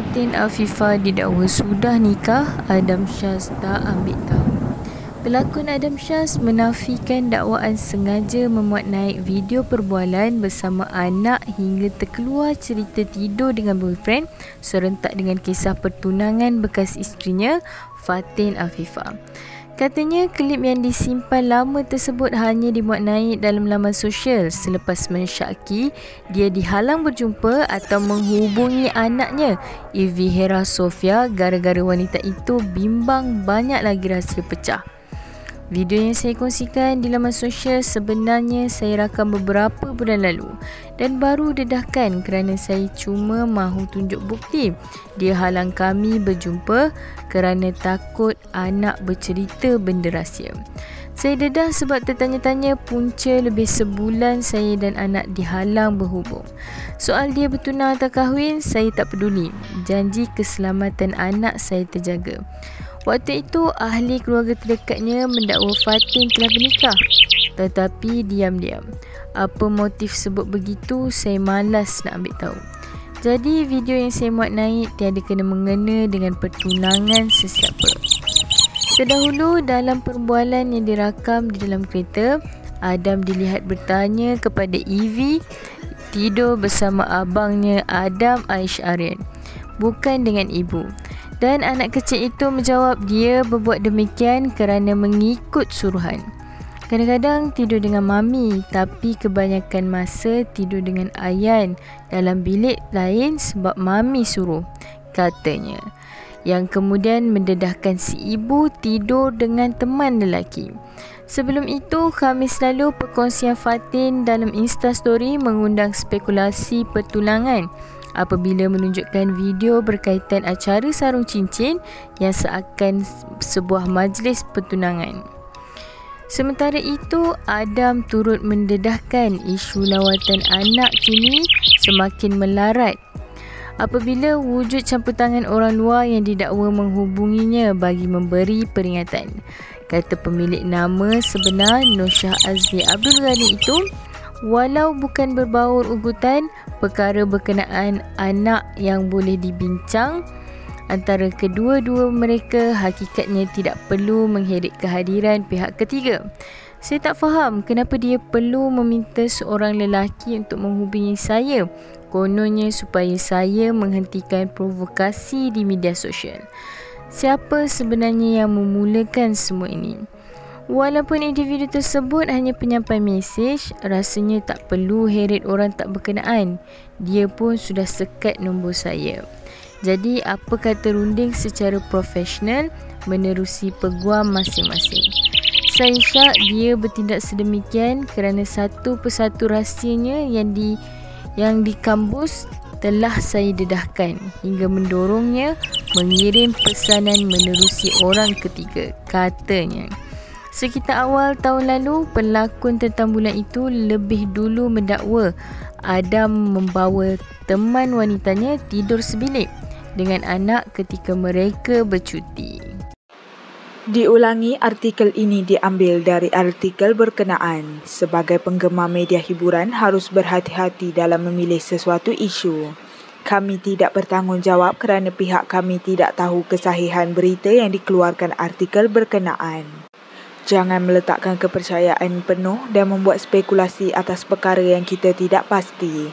Fatin Afeefa didakwa sudah nikah, Adam Syaz tak ambil tahu. Pelakon Adam Syaz menafikan dakwaan sengaja memuat naik video perbualan bersama anak hingga terkeluar cerita tidur dengan boyfriend serentak dengan kisah pertunangan bekas isterinya, Fatin Afeefa. Katanya, klip yang disimpan lama tersebut hanya dimuat naik dalam laman sosial selepas mensyaki dia dihalang berjumpa atau menghubungi anaknya, Evie Hera Sofia, gara-gara wanita itu bimbang banyak lagi rahsia pecah. Video yang saya kongsikan di laman sosial sebenarnya saya rakam beberapa bulan lalu dan baru dedahkan kerana saya cuma mahu tunjuk bukti. Dia halang kami berjumpa kerana takut anak bercerita benda rahsia. Saya dedah sebab tertanya-tanya punca lebih sebulan saya dan anak dihalang berhubung. Soal dia bertunang atau kahwin, saya tak peduli. Janji keselamatan anak saya terjaga. Waktu itu, ahli keluarga terdekatnya mendakwa Fatin telah bernikah. Tetapi diam-diam. Apa motif sebut begitu, saya malas nak ambil tahu. Jadi, video yang saya muat naik tiada kena-mengena dengan pertunangan sesiapa. Terdahulu, dalam perbualan yang dirakam di dalam kereta, Adam dilihat bertanya kepada Ivy tidur bersama abangnya, Adam Aish Aren, bukan dengan ibu. Dan anak kecil itu menjawab dia berbuat demikian kerana mengikut suruhan. Kadang-kadang tidur dengan mami, tapi kebanyakan masa tidur dengan Ayan dalam bilik lain sebab mami suruh, katanya. Yang kemudian mendedahkan si ibu tidur dengan teman lelaki. Sebelum itu, kami selalu perkongsian Fatin dalam Instastory mengundang spekulasi pertunangan apabila menunjukkan video berkaitan acara sarung cincin yang seakan sebuah majlis pertunangan. Sementara itu, Adam turut mendedahkan isu lawatan anak kini semakin melarat apabila wujud campur tangan orang luar yang didakwa menghubunginya bagi memberi peringatan. Kata pemilik nama sebenar Noshah Azli Abdul Ghani itu, walau bukan berbaur ugutan, perkara berkenaan anak yang boleh dibincang antara kedua-dua mereka hakikatnya tidak perlu mengheret kehadiran pihak ketiga. Saya tak faham kenapa dia perlu meminta seorang lelaki untuk menghubungi saya, kononnya supaya saya menghentikan provokasi di media sosial. Siapa sebenarnya yang memulakan semua ini? Walaupun individu tersebut hanya penyampai mesej, rasanya tak perlu heret orang tak berkenaan. Dia pun sudah sekat nombor saya. Jadi, apa kata runding secara profesional menerusi peguam masing-masing. Saya syak dia bertindak sedemikian kerana satu persatu rahsianya yang dikambus telah saya dedahkan hingga mendorongnya mengirim pesanan menerusi orang ketiga, katanya. Sekitar awal tahun lalu, pelakon tentang bulan itu lebih dulu mendakwa Adam membawa teman wanitanya tidur sebilik dengan anak ketika mereka bercuti. Diulangi, artikel ini diambil dari artikel berkenaan. Sebagai penggemar media hiburan harus berhati-hati dalam memilih sesuatu isu. Kami tidak bertanggungjawab kerana pihak kami tidak tahu kesahihan berita yang dikeluarkan artikel berkenaan. Jangan meletakkan kepercayaan penuh dan membuat spekulasi atas perkara yang kita tidak pasti.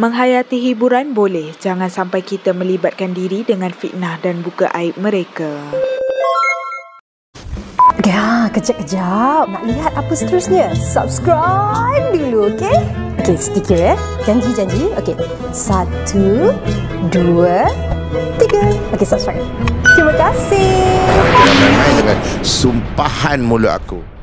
Menghayati hiburan boleh, jangan sampai kita melibatkan diri dengan fitnah dan buka aib mereka. Ya, kejap-kejap. Nak lihat apa seterusnya? Subscribe dulu, okey? Okey, sedikit ya. Janji. Okey. 1, 2, 3. Okey, subscribe. Terima kasih. Dengan sumpahan mulut aku.